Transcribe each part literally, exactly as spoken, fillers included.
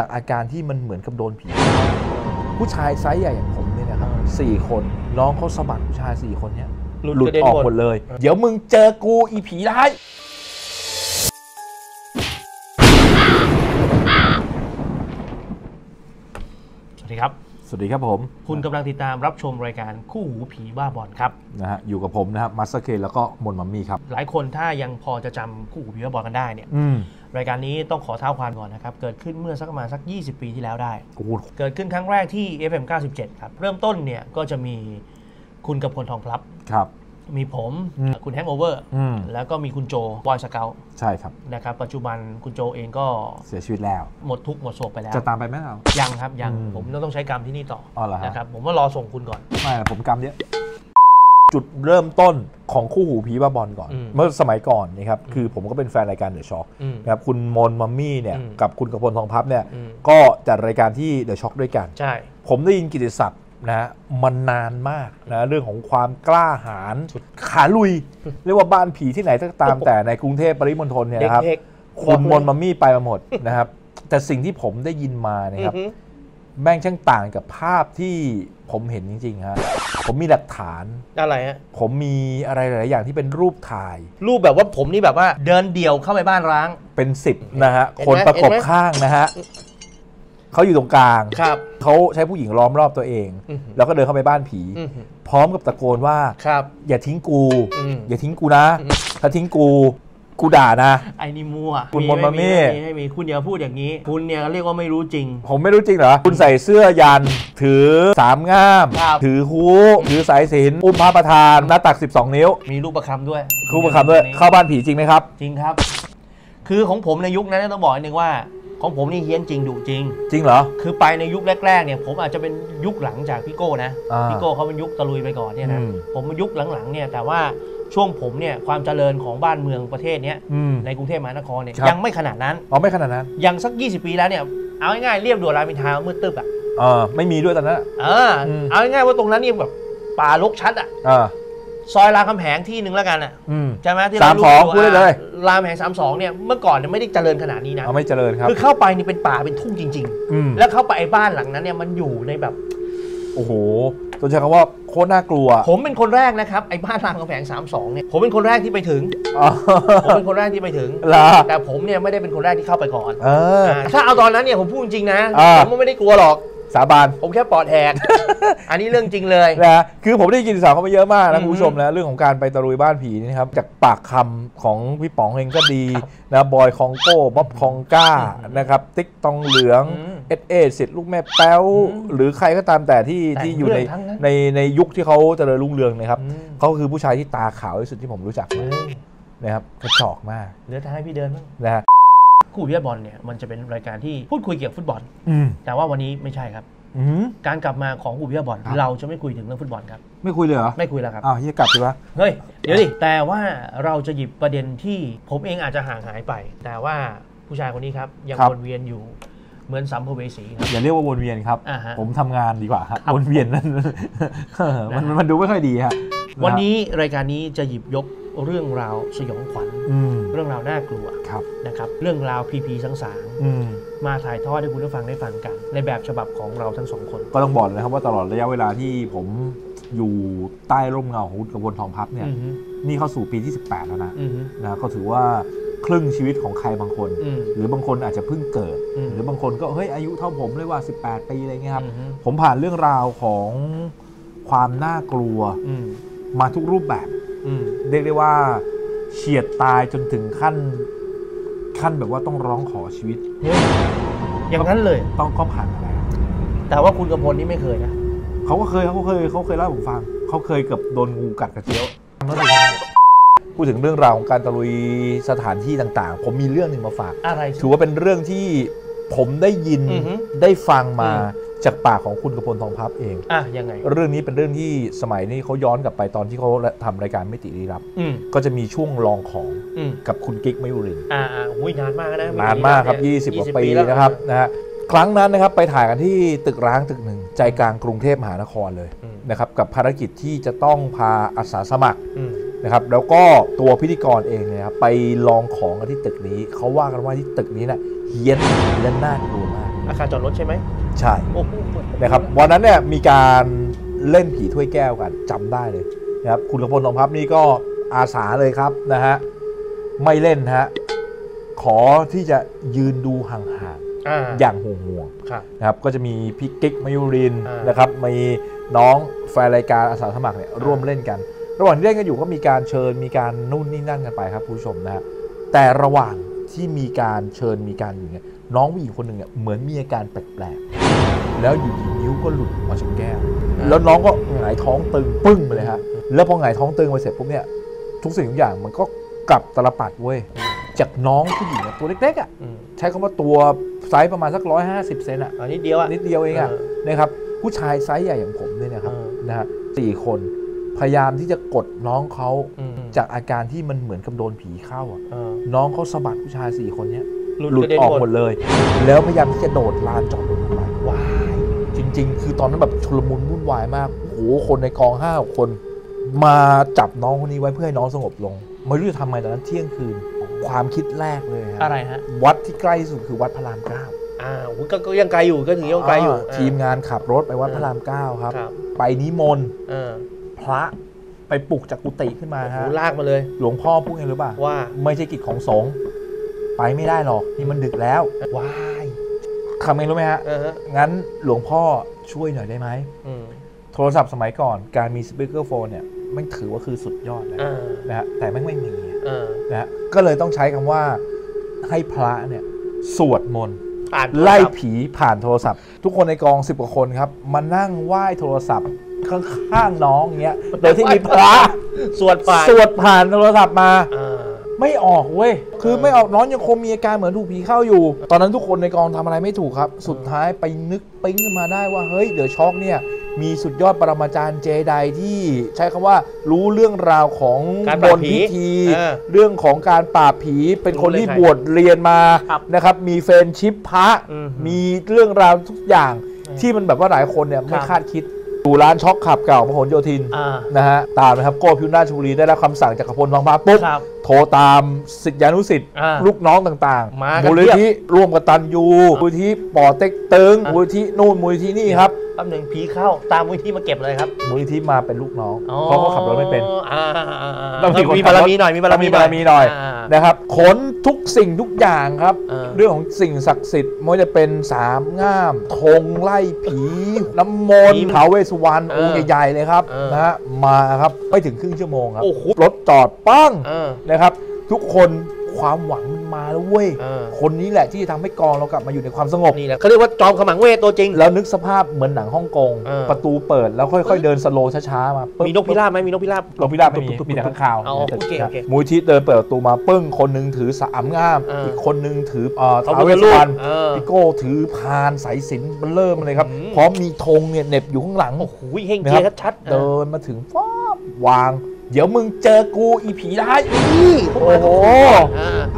จากอาการที่มันเหมือนกับโดนผีผู้ชายไซส์ใหญ่อย่างผมเนี่ยนะครับสี่คนน้องเขาสะบัดผู้ชายสี่คนเนี่ยหลุดออกหมดเลยเดี๋ยวมึงเจอกูอีผีร้ายสวัสดีครับสวัสดีครับผมคุณกำลังติดตามรับชมรายการคู่หูผีบ้าบอลครับนะฮะอยู่กับผมนะครับมัสเตอร์เคนแล้วก็มนมัมมี่ครับหลายคนถ้ายังพอจะจำคู่หูผีบ้าบอลกันได้เนี่ยรายการนี้ต้องขอเท้าความก่อนนะครับเกิดขึ้นเมื่อสักประมาณสักยี่สิบปีที่แล้วได้เกิดขึ้นครั้งแรกที่ เอฟ เอ็ม เก้าสิบเจ็ดครับเริ่มต้นเนี่ยก็จะมีคุณกำพลทองพลับครับมีผมคุณแฮงโอเวอร์แล้วก็มีคุณโจบอยสเกลใช่ครับนะครับปัจจุบันคุณโจเองก็เสียชีวิตแล้วหมดทุกข์หมดโศกไปแล้วจะตามไปไหมเรายังครับยังผมต้องใช้กรรมที่นี่ต่ออ๋อเหรอนะครับผมว่ารอส่งคุณก่อนไม่ผมกรรมเยอะจุดเริ่มต้นของคู่หูผีบ้าบอลก่อนเมื่อสมัยก่อนนะครับคือผมก็เป็นแฟนรายการเดอะช็อคนะครับคุณมนมัมมี่เนี่ยกับคุณกำพลทองพลับเนี่ยก็จัดรายการที่เดอะช็อคด้วยกันใช่ผมได้ยินกิตติศัพท์นะมันนานมากนะเรื่องของความกล้าหาญขาลุยเรียกว่าบ้านผีที่ไหนก็ตามแต่ในกรุงเทพปริมณฑลเนี่ยนะครับคุณมนมัมมี่ไปมาหมดนะครับแต่สิ่งที่ผมได้ยินมานะครับแม่งช่างต่างกับภาพที่ผมเห็นจริงๆฮะผมมีหลักฐานอะไรฮะผมมีอะไรหลายอย่างที่เป็นรูปถ่ายรูปแบบว่าผมนี่แบบว่าเดินเดี่ยวเข้าไปบ้านร้างเป็นสิบนะฮะคนประกบข้างนะฮะเขาอยู่ตรงกลางเขาใช้ผู้หญิงล้อมรอบตัวเองแล้วก็เดินเข้าไปบ้านผีพร้อมกับตะโกนว่าอย่าทิ้งกูอย่าทิ้งกูนะถ้าทิ้งกูกูด่านะไอ้นี่มั่วคุณมนต์มาเม่ไม่มีคุณอย่าพูดอย่างนี้คุณเนี่ยเรียกว่าไม่รู้จริงผมไม่รู้จริงเหรอคุณใส่เสื้อยันถือสามง่ามถือหูถือสายสิญจน์อุ้มพระประธานหน้าตักสิบสองนิ้วมีรูปประคำด้วยรูปประคำด้วยเข้าบ้านผีจริงไหมครับจริงครับคือของผมในยุคนั้นต้องบอกหนึ่งว่าของผมนี่เฮี้ยนจริงดุจริงจริงเหรอคือไปในยุคแรกๆเนี่ยผมอาจจะเป็นยุคหลังจากพี่โก้นะพี่โก้เขาเป็นยุคตะลุยไปก่อนเนี่ยนะผมเป็นยุคหลังๆเนี่ยแต่ว่าช่วงผมเนี่ยความเจริญของบ้านเมืองประเทศเนี้ยในกรุงเทพมหานครเนี่ยยังไม่ขนาดนั้นอ๋อไม่ขนาดนั้นยังสักยี่สิบปีแล้วเนี่ยเอาง่ายๆเรียบด่วนรามอินทรามืดตึ๊บอ่ะเออไม่มีด้วยตอนนั้นเออเอาง่ายๆว่าตรงนั้นนี่แบบป่ารกชัดอ่ะซอยรามคำแหงที่หนึ่งแล้วกันอ่ะใช่ไหมที่เราดูว่ารามคำแหงสามสิบสองเนี่ยเมื่อก่อนเนี่ยไม่ได้เจริญขนาดนี้นะไม่เจริญครับคือเข้าไปนี่เป็นป่าเป็นทุ่งจริงๆแล้วเข้าไปไอ้บ้านหลังนั้นเนี่ยมันอยู่ในแบบโอ้โหตัวใช้คำว่าโคตรน่ากลัวผมเป็นคนแรกนะครับไอ้บ้านรามคำแหงสามสิบสองเนี่ยผมเป็นคนแรกที่ไปถึงผมเป็นคนแรกที่ไปถึงแต่ผมเนี่ยไม่ได้เป็นคนแรกที่เข้าไปก่อนถ้าเอาตอนนั้นเนี่ยผมพูดจริงนะผมไม่ได้กลัวหรอกสาบานผมแค่ปอดแหกอันนี้เรื่องจริงเลยนะคือผมได้กินสาวเข้ามาเยอะมากนะคุณผู้ชมนะเรื่องของการไปตะลุยบ้านผีนี่ครับจากปากคำของพี่ป๋องเองก็ดีนะบอยคองโก้บ๊อบคองก้านะครับติ๊กตองเหลืองเอสเอสิทธิ์ลูกแม่แป๊วหรือใครก็ตามแต่ที่ที่อยู่ในในในยุคที่เขาเจริญรุ่งเรืองนะครับเขาคือผู้ชายที่ตาขาวที่สุดที่ผมรู้จักนะครับกระจอกมากเดี๋ยวจะให้พี่เดินบ้างนะคู่บอลเนี่ยมันจะเป็นรายการที่พูดคุยเกี่ยวกับฟุตบอลแต่ว่าวันนี้ไม่ใช่ครับการกลับมาของคู่บอลเราจะไม่คุยถึงเรื่องฟุตบอลครับไม่คุยเลยเหรอไม่คุยแล้วครับอ้าวจะกลับดีวะเฮ้ยเดี๋ยวดิแต่ว่าเราจะหยิบประเด็นที่ผมเองอาจจะห่างหายไปแต่ว่าผู้ชายคนนี้ครับยังวนเวียนอยู่เหมือนสัมภเวสีครับอย่าเรียกว่าวนเวียนครับผมทำงานดีกว่าครับวนเวียนนั่นมันมันดูไม่ค่อยดีฮะวันนี้รายการนี้จะหยิบยกเรื่องราวสยองขวัญเรื่องราวน่ากลัวนะครับเรื่องราวผีผีสางๆมาถ่ายทอดให้คุณผู้ฟังได้ฟังกันในแบบฉบับของเราทั้งสองคนก็ต้องบอกเลยครับว่าตลอดระยะเวลาที่ผมอยู่ใต้ร่มเงาของคุณกำพลทองพลับเนี่ยนี่เข้าสู่ปีที่สิบแปดแล้วนะนะก็ถือว่าครึ่งชีวิตของใครบางคนหรือบางคนอาจจะเพิ่งเกิดหรือบางคนก็เฮ้ยอายุเท่าผมเลยว่าสิบแปดปีอะไรเงี้ยครับผมผ่านเรื่องราวของความน่ากลัวมาทุกรูปแบบเรียกได้ว่าเฉียดตายจนถึงขั้นขั้นแบบว่าต้องร้องขอชีวิตอย่างนั้นเลยต้องก็ผ่านอะไรแต่ว่าคุณกำพลนี่ไม่เคยนะเขาก็เคยเขาเคยเขาเคยเล่าให้ผมฟังเขาเคยเกือบโดนงูกัดกระเจี๊ยวพูดถึงเรื่องราวของการตะลุยสถานที่ต่างๆผมมีเรื่องหนึ่งมาฝากอะไรถือว่าเป็นเรื่องที่ผมได้ยินได้ฟังมาจากปากของคุณกำพลทองพลับเองอ่ะยังไงเรื่องนี้เป็นเรื่องที่สมัยนี้เขาย้อนกลับไปตอนที่เขาทำรายการมิติลี้ลับก็จะมีช่วงลองของกับคุณกิ๊กมยุรินทร์อ่าอุ้ยนานมากนะนานมากครับยี่สิบกว่าปีนะครับนะฮะครั้งนั้นนะครับไปถ่ายกันที่ตึกร้างตึกหนึ่งใจกลางกรุงเทพมหานครเลยนะครับกับภารกิจที่จะต้องพาอาสาสมัครนะครับแล้วก็ตัวพิธีกรเองเนี่ยครับไปลองของกันที่ตึกนี้เขาว่ากันว่าที่ตึกนี้น่ะเฮี้ยนและน่ากลัวมาก อาคารจอดรถใช่ไหมใช่นะครับวันนั้นเนี่ยมีการเล่นผีถ้วยแก้วกันจำได้เลยนะครับคุณกพลทองพับนี่ก็อาสาเลยครับนะฮะไม่เล่นฮะขอที่จะยืนดูห่างๆอย่างห่วงๆนะครับก็จะมีพี่กิ๊กมายุรินนะครับมีน้องแฟนรายการอาสาสมัครเนี่ยร่วมเล่นกันระหว่างที่เล่นกันอยู่ก็มีการเชิญมีการนู่นนี่นั่นกันไปครับผู้ชมนะแต่ระหว่างที่มีการเชิญมีการอยู่เนี่ยน้องผู้หญิงคนหนึ่งเนี่ยเหมือนมีอาการแปลกๆแล้วอยู่ดีนิ้วก็หลุดออกจากแก้วแล้วน้องก็หงายท้องตึงปึ้งไปเลยฮะแล้วพอหงายท้องตึงไปเสร็จปุ๊บเนี่ยทุกสิ่งทุกอย่างมันก็กลับตลปัดเว้ยจากน้องผู้หญิงตัวเล็กๆอ่ะใช้คำว่าตัวไซส์ประมาณสักร้อยห้าสิบเซนอ่ะนิดเดียวอ่ะนิดเดียวเองอ่ะนะครับผู้ชายไซส์ใหญ่อย่างผมเนี่ยนะครับนะฮะสี่คนพยายามที่จะกดน้องเขาจากอาการที่มันเหมือนกับโดนผีเข้าอ่ะน้องเขาสะบัดผู้ชายสี่คนเนี้ยหลุดออกหมดเลยแล้วพยายามที่จะโดดลานจอดรถลงไปว้ายจริงๆคือตอนนั้นแบบชุลมุนวุ่นวายมากโอ้คนในกองห้าคนมาจับน้องคนนี้ไว้เพื่อให้น้องสงบลงไม่รู้จะทำไงตอนนั้นเที่ยงคืนความคิดแรกเลยฮะอะไรฮะวัดที่ใกล้สุดคือวัดพระรามเก้าอ่าก็ยังไกลอยู่ก็ยังยังไกลอยู่ทีมงานขับรถไปวัดพระรามเก้าครับไปนิมนต์พระไปปลุกจากกุฏิขึ้นมาฮะลากมาเลยหลวงพ่อพูดไงรู้ป่ะว่าไม่ใช่กิจของสงฆ์ไปไม่ได้หรอกนี่มันดึกแล้วว้ายทำไงรู้ไหมฮะงั้นหลวงพ่อช่วยหน่อยได้ไหมโทรศัพท์สมัยก่อนการมีสปีกเกอร์โฟนเนี่ยมันถือว่าคือสุดยอดแล้วนะฮะแต่ไม่ไม่มีนะฮะก็เลยต้องใช้คำว่าให้พระเนี่ยสวดมนต์ไล่ผีผ่านโทรศัพท์ทุกคนในกองสิบกว่าคนครับมานั่งไหว้โทรศัพท์ข้างๆน้องเงี้ยโดยที่มีพระสวดผ่านสวดผ่านโทรศัพท์มาไม่ออกเว้ยคือไม่ออกน้องยังคงมีอาการเหมือนถูกผีเข้าอยู่ตอนนั้นทุกคนในกองทำอะไรไม่ถูกครับสุดท้ายไปนึกปิ๊งขึ้นมาได้ว่าเฮ้ยเดอะช็อคเนี่ยมีสุดยอดปรมาจารย์เจไดที่ใช้คำว่ารู้เรื่องราวของบนพิธีเรื่องของการปราบผีเป็นคนที่บวชเรียนมานะครับมีเฟรนด์ชิพพระมีเรื่องราวทุกอย่างที่มันแบบว่าหลายคนเนี่ยไม่คาดคิดดูร้านช็อคขับเก่าพหลโยธินนะฮะตามนะครับโก้พิวนาชบุรีได้รับคำสั่งจากกพลทองพับปุ๊บโทรตามศิษยานุศิษย์ลูกน้องต่างๆมูลนิธิร่วมกตัญญูมูลนิธิป่อเต็กตึงมูลนิธินู่นมูลนิธินี่ครับแป๊บหนึ่งผีเข้าตามมูลนิธิมาเก็บเลยครับมูลนิธิมาเป็นลูกน้องเพราะเขาขับรถไม่เป็นต้องมีบารมีหน่อยมีบารมีบารมีหน่อยนะครับขนทุกสิ่งทุกอย่างครับเรื่องของสิ่งศักดิ์สิทธิ์ไม่ว่าจะเป็นสามง่ามธงไล่ผีน้ำมนต์ท้าวเวสสุวรรณองค์ใหญ่ๆเลยครับนะฮะมาครับไปถึงครึ่งชั่วโมงครับรถจอดปั้งนะครับทุกคนความหวังมันมาแล้วเว้ยคนนี้แหละที่ทำให้กองเรากลับมาอยู่ในความสงบนี่แหละเขาเรียกว่าจอมขมังเวทตัวจริงแล้วนึกสภาพเหมือนหนังฮ่องกงประตูเปิดแล้วค่อยๆเดินสโลว์ช้าๆมามีนกพิราบไหมมีนกพิราบนกพิราบไม่มีมีแต่ข้างข่าวมูชิเดินเปิดประตูมาปึ้งคนนึงถือสามง่ามอีกคนนึงถือท้าวเวสสุวรรณพิโก้ถือพานสายสิญจน์เริ่มเลยครับพร้อมมีธงเนี่ยเหน็บอยู่ข้างหลังโอ้โหเฮงเจียชัดๆเดินมาถึงฟ้าวางเดี๋ยวมึงเจอกูอีผีได้อีโอ้โห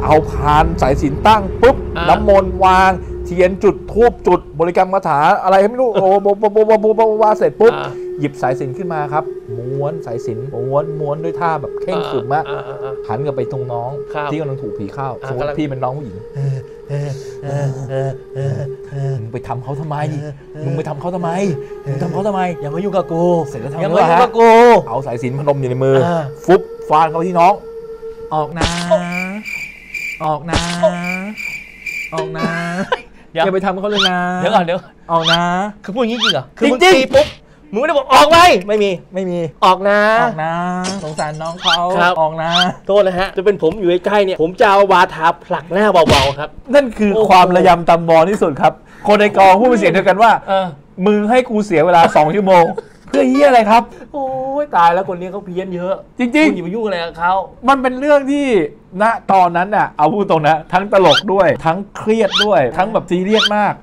เอาพานสายสิญจน์ตั้งปุ๊บน้ำมนต์วางเทียนจุดทูบจุดบริกรรมคาถาอะไรไม่รู้โอ้โบโบโบโบโบวาเสร็จปุ๊บหยิบสายสิญจน์ขึ้นมาครับม้วนสายสิญจน์ม้วนม้วนด้วยท่าแบบเข่งสุดมากหันกลับไปตรงน้องที่กำลังถูกผีเข้าสมมติพี่เป็นน้องผู้หญิงมึงไปทำเขาทำไมมึงไปทำเขาทำไมมึงทำเขาทำไมอย่ามายุ่งกับกูเสร็จแล้วทำอะไรฮะเอาสายสิญจน์พนมอยู่ในมือฟุบฟาดเข้าที่น้องออกนะออกนะออกนะอย่าไปทำเขาเลยนะเดี๋ยวก่อนเดี๋ยวออกนะคือพูดอย่างนี้จริงเหรอจริงจริงปุ๊บมึงไม่ได้บอกออกไปไม่มีไม่มีออกนะออกนะสงสารน้องเขาออกนะโทษนะฮะจะเป็นผมอยู่ใกล้เนี่ยผมจะเอาวาทาผลักหน้าเบาๆครับนั่นคือความระยำตำบอที่สุดครับคนในกองพูดเป็นเสียงเดียวกันว่ามึงให้กูเสียเวลาสองชั่วโมงเพื่อเฮียอะไรครับโอ้ยตายแล้วคนนี้เขาเพี้ยนเยอะจริงๆอย่าไปยุ่งอะไรกับเขามันเป็นเรื่องที่ณตอนนั้นน่ะเอาพูดตรงนะทั้งตลกด้วยทั้งเครียดด้วยทั้งแบบซีเรียสมาก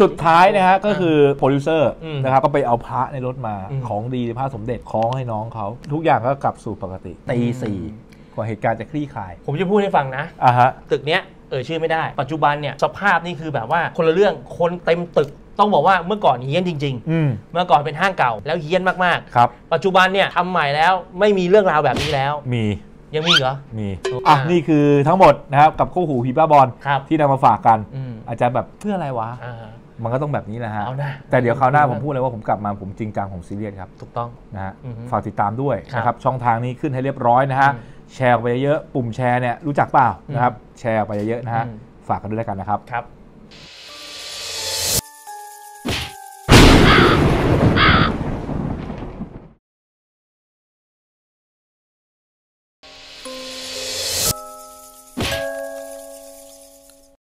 สุดท้ายนะฮะก็คือโปรดิวเซอร์นะครับก็ไปเอาพระในรถมาของดีพระสมเด็จคล้องให้น้องเขาทุกอย่างก็กลับสู่ปกติตีสี่กว่าเหตุการณ์จะคลี่คลายผมจะพูดให้ฟังนะอ่ะฮะตึกเนี้ยเอ่ยชื่อไม่ได้ปัจจุบันเนี่ยสภาพนี่คือแบบว่าคนละเรื่องคนเต็มตึกต้องบอกว่าเมื่อก่อนเฮี้ยนจริงๆเมื่อก่อนเป็นห้างเก่าแล้วเฮี้ยนมากๆครับปัจจุบันเนี่ยทำใหม่แล้วไม่มีเรื่องราวแบบนี้แล้วมี ยังมีเหรอมีอ่ะนี่คือทั้งหมดนะครับกับคู่หูพีบ้าบอลที่นำมาฝากกันอาจจะแบบเพื่ออะไรวะมันก็ต้องแบบนี้แหละฮะแต่เดี๋ยวคราวหน้าผมพูดเลยว่าผมกลับมาผมจริงจังผมซีเรียสครับถูกต้องนะฮะฝากติดตามด้วยนะครับช่องทางนี้ขึ้นให้เรียบร้อยนะฮะแชร์ไปเยอะปุ่มแชร์เนี่ยรู้จักเปล่านะครับแชร์ไปเยอะนะฮะฝากกันด้วยแล้วกันนะครับ